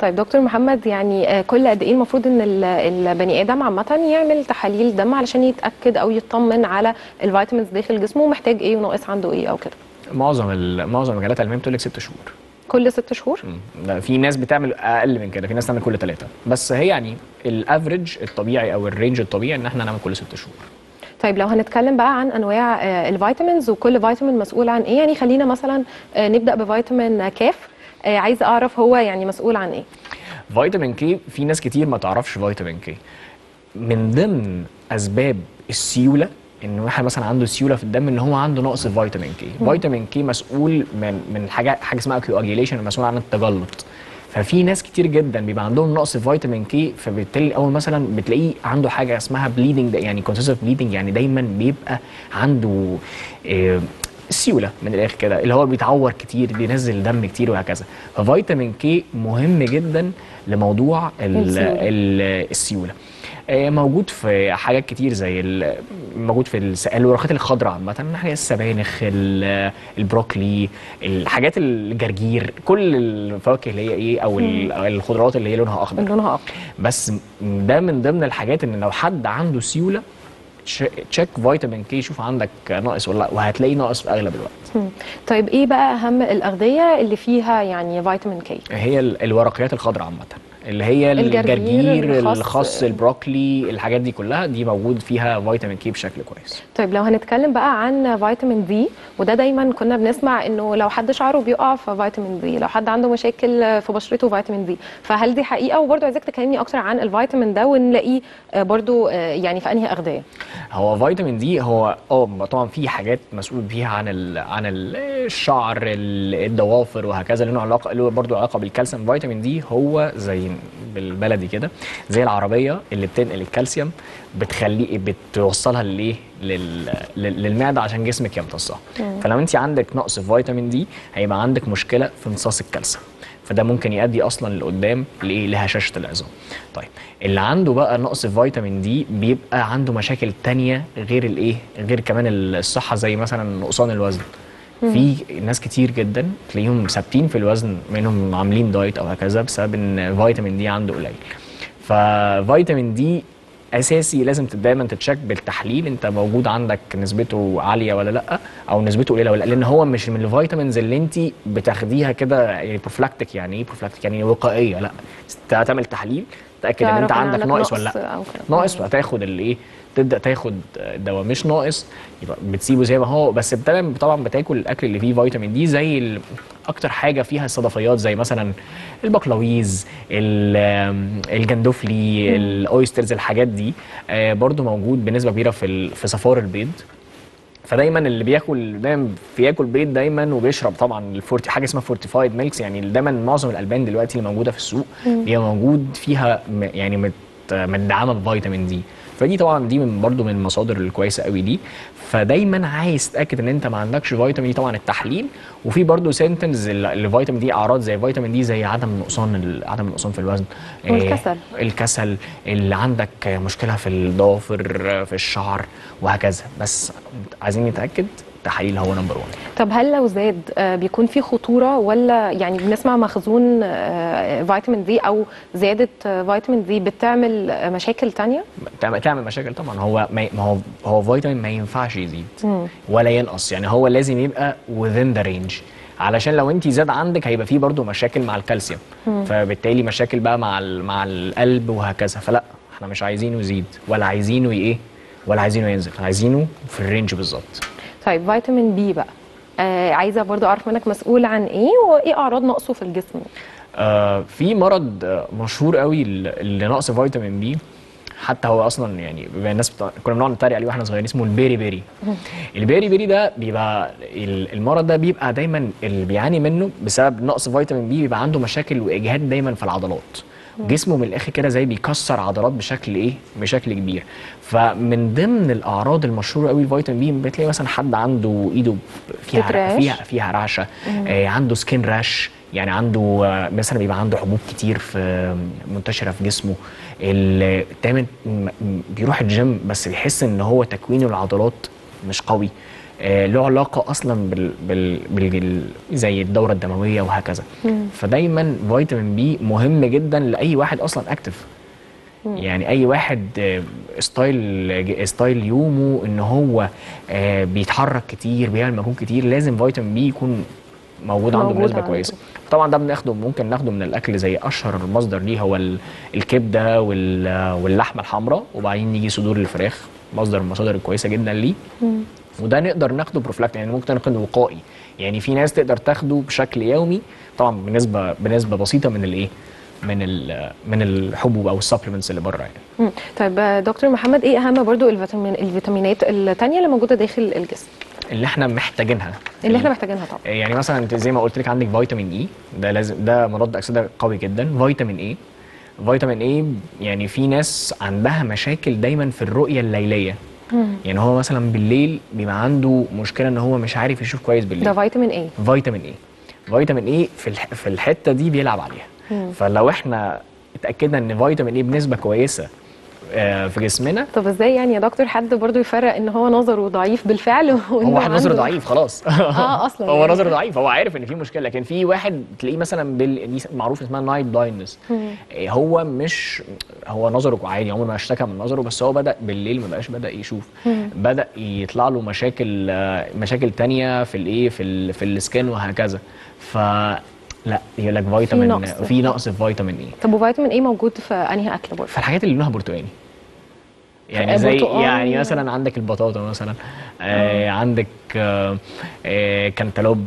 طيب دكتور محمد، يعني كل قد ايه المفروض ان البني ادم عامه يعمل تحاليل دم علشان يتاكد او يطمن على الفيتامينز داخل جسمه، محتاج ايه وناقص عنده ايه او كده؟ معظم مجالات العلميه بتقول لك 6 شهور. كل 6 شهور؟ لا، في ناس بتعمل اقل من كده، في ناس بتعمل كل 3، بس هي يعني الافريج الطبيعي او الرينج الطبيعي ان احنا نعمل كل 6 شهور. طيب لو هنتكلم بقى عن انواع الفيتامينز وكل فيتامين مسؤول عن ايه، يعني خلينا مثلا نبدا بفيتامين كاف، عايزه اعرف هو يعني مسؤول عن ايه؟ فيتامين كي، في ناس كتير ما تعرفش فيتامين كي. من ضمن اسباب السيوله، ان واحد مثلا عنده سيوله في الدم، ان هو عنده نقص فيتامين كي. فيتامين كي مسؤول من حاجه اسمها كواجيليشن، مسؤول عن التجلط. ففي ناس كتير جدا بيبقى عندهم نقص فيتامين كي، فبالتالي اول مثلا بتلاقيه عنده حاجه اسمها بليدنج، يعني كونسيستنت بليدنج، يعني دايما بيبقى عنده السيوله من الاخر كده، اللي هو بيتعور كتير، بينزل دم كتير وهكذا. ففيتامين كي مهم جدا لموضوع السيوله. موجود في حاجات كتير، زي موجود في الوراقات الخضراء عامه، حاجات السبانخ، البروكلي، الحاجات الجرجير، كل الفواكه اللي هي ايه، او الخضروات اللي هي لونها اخضر. بس ده من ضمن الحاجات، ان لو حد عنده سيوله تشيك فيتامين كي، شوف عندك ناقص ولا لا، وهتلاقيه ناقص في اغلب الوقت. طيب ايه بقى اهم الاغذيه اللي فيها يعني فيتامين كي؟ هي الورقيات الخضراء عامه، اللي هي الجرجير، الخس، البروكلي، الحاجات دي كلها، دي موجود فيها فيتامين كي بشكل كويس. طيب لو هنتكلم بقى عن فيتامين دي، وده دايما كنا بنسمع انه لو حد شعره بيقع ففيتامين دي، لو حد عنده مشاكل في بشرته فيتامين دي، فهل دي حقيقه؟ وبرده عايزاك تكلمني اكتر عن الفيتامين ده، ونلاقيه برده يعني في انهي اغذيه. هو فيتامين دي هو طبعا في حاجات مسؤول بيها عن الشعر، الضوافر وهكذا، لانه له برده علاقه بالكالسيوم. فيتامين دي هو زي بالبلدي كده، زي العربيه اللي بتنقل الكالسيوم، بتخليه بتوصلها للايه، للمعده عشان جسمك يمتصها. فلو انت عندك نقص في فيتامين دي، هيبقى عندك مشكله في امتصاص الكالسيوم، فده ممكن يؤدي اصلا لقدام لايه، لهشاشه العظام. طيب اللي عنده بقى نقص في فيتامين دي، بيبقى عنده مشاكل ثانيه غير الايه، غير كمان الصحه، زي مثلا نقصان الوزن. في ناس كتير جدا تلاقيهم ثابتين في الوزن، منهم عاملين دايت او هكذا، بسبب ان فيتامين دي عنده قليل. ففيتامين دي اساسي، لازم دايما تتشيك بالتحليل، انت موجود عندك نسبته عاليه ولا لا، او نسبته قليله ولا لا، لان هو مش من الفيتامينز اللي انت بتاخديها كده يعني بروفلاكتيك. يعني ايه بروفلاكتيك؟ يعني وقائيه. لا، تعمل تحليل، تاكد ان انت عندك ناقص ولا لا. ناقص هتاخد الايه، تبدا تاخد دواء. مش ناقص يبقى بتسيبه زي ما هو، بس طبعا بتاكل الاكل اللي فيه فيتامين دي، زي اكتر حاجه فيها الصدفيات، زي مثلا البقلاويز، الجندوفلي، الاويسترز، الحاجات دي برضو موجود بنسبه كبيره في صفار البيض. فدايما اللي بياكل دايما بياكل بيض دايما، وبيشرب طبعا حاجه اسمها فورتيفايد ميلكس، يعني دايما معظم الالبان دلوقتي اللي موجوده في السوق هي موجود فيها يعني مدعمه بفيتامين دي. فدي طبعا دي برضو من المصادر الكويسه قوي دي. فدايما عايز تتاكد ان انت ما عندكش فيتامين دي، طبعا التحليل. وفي برضو سيمتومز لفيتامين دي، اعراض زي فيتامين دي، زي عدم نقصان في الوزن، والكسل، الكسل، اللي عندك مشكله في الضوافر، في الشعر وهكذا. بس عايزين نتاكد، التحليل هو نمبر 1. طب هل لو زاد بيكون في خطوره، ولا يعني بنسمع مخزون فيتامين دي او زياده فيتامين دي بتعمل مشاكل ثانيه؟ تعمل مشاكل طبعا. هو فيتامين ما ينفعش يزيد ولا ينقص، يعني هو لازم يبقى within the range، علشان لو انت زاد عندك هيبقى فيه برضو مشاكل مع الكالسيوم، فبالتالي مشاكل بقى مع القلب وهكذا. فلا، احنا مش عايزينه يزيد، ولا عايزينه ايه، ولا عايزينه ينزل، عايزينه في الرينج بالظبط. طيب فيتامين بي بقى، عايزه برضو اعرف منك مسؤول عن ايه، وايه اعراض نقصه في الجسم؟ في مرض مشهور قوي لنقص فيتامين بي، حتى هو اصلا يعني الناس كنا بنقعد نتريق عليه واحنا صغيرين، اسمه البيري بيري. البيري بيري ده بيبقى المرض ده بيبقى دايما اللي بيعاني منه بسبب نقص فيتامين بي، بيبقى عنده مشاكل واجهاد دايما في العضلات، جسمه من الاخر كده زي بيكسر عضلات بشكل ايه، بشكل كبير. فمن ضمن الاعراض المشهوره قوي الفيتامين بي، بتلاقي مثلا حد عنده ايده فيها رعشه، عنده سكين راش، يعني عنده مثلا بيبقى عنده حبوب كتير في منتشره في جسمه. دايما بيروح الجيم بس بيحس ان هو تكوين العضلات مش قوي، له علاقه اصلا بال زي الدوره الدمويه وهكذا. فدايما فيتامين بي مهم جدا لاي واحد اصلا اكتف. يعني اي واحد ستايل يومه ان هو بيتحرك كتير، بيعمل مجهود كتير، لازم فيتامين بي يكون موجود عنده بنسبه كويسه. طبعا ده بناخده، ممكن ناخده من الاكل، زي اشهر مصدر ليه هو الكبده واللحمه الحمراء، وبعدين يجي صدور الفراخ، مصدر من المصادر الكويسه جدا ليه. وده نقدر ناخده بروفلاكت، يعني ممكن ناخده وقائي. يعني في ناس تقدر تاخده بشكل يومي، طبعا بنسبه بسيطه من الايه؟ من الحبوب او السبلمنتس اللي بره يعني. طيب دكتور محمد، ايه اهم برضو الفيتامينات الثانيه اللي موجوده داخل الجسم؟ اللي احنا محتاجينها. اللي احنا محتاجينها طبعا. يعني مثلا انت زي ما قلت لك عندك فيتامين اي، ده لازم، ده مضاد اكسده قوي جدا. فيتامين اي، فيتامين اي يعني في ناس عندها مشاكل دايما في الرؤيه الليليه. يعني هو مثلا بالليل بيبقى عنده مشكله ان هو مش عارف يشوف كويس بالليل. ده فيتامين اي. فيتامين اي، فيتامين اي في الحته دي بيلعب عليها. فلو احنا اتاكدنا ان فيتامين اي بنسبه كويسه في جسمنا. طب ازاي يعني يا دكتور حد برضه يفرق ان هو نظره ضعيف بالفعل؟ هو واحد نظره ضعيف خلاص. اصلا هو نظره ضعيف، هو عارف ان في مشكله. لكن في واحد تلاقيه مثلا معروف اسمها نايت بلايندنس، هو مش، هو نظره عادي، عمره ما اشتكى من نظره، بس هو بدا بالليل ما بقاش بدا يشوف، بدا يطلع له مشاكل ثانيه في الايه، في السكين وهكذا. ف لا، يقول لك فيتامين، في نقص في فيتامين اي. طب وفيتامين اي موجود في انهي اكل برضه؟ في الحاجات اللي لونها برتقاني. يعني زي يعني مثلا عندك البطاطا مثلا، عندك كنتالوب،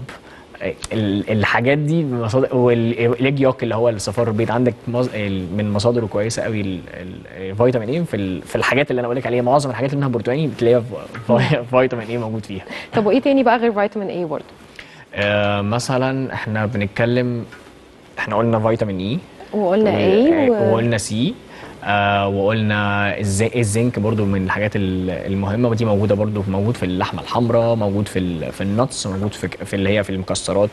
الحاجات دي مصادر، والايج يوك اللي هو الصفار البيض، عندك من مصادره كويسه قوي الفيتامين اي في الحاجات اللي انا بقول لك عليها. معظم الحاجات اللي لونها برتقاني بتلاقيها فيتامين اي موجود فيها. طب وايه تاني بقى غير فيتامين اي برضه؟ مثلا احنا بنتكلم، احنا قلنا فيتامين اي، وقلنا اي، وقلنا سي، وقلنا الزنك برضو من الحاجات المهمه، ودي موجوده برضو، موجود في اللحمه الحمراء، موجود في النتس، موجود في اللي هي في المكسرات،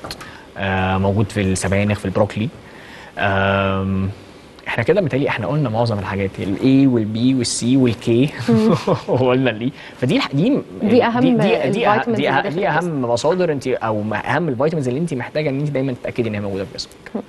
موجود في السبانخ، في البروكلي. احنا كده متهيألي احنا قلنا معظم الحاجات، الاي والبي والسي والكي وقلنا الاي. فدي دي اهم دي اهم مصادر انت، او اهم الفيتامينز اللي انت محتاجه ان انت دايما تتاكدي ان هي موجوده في جسمك.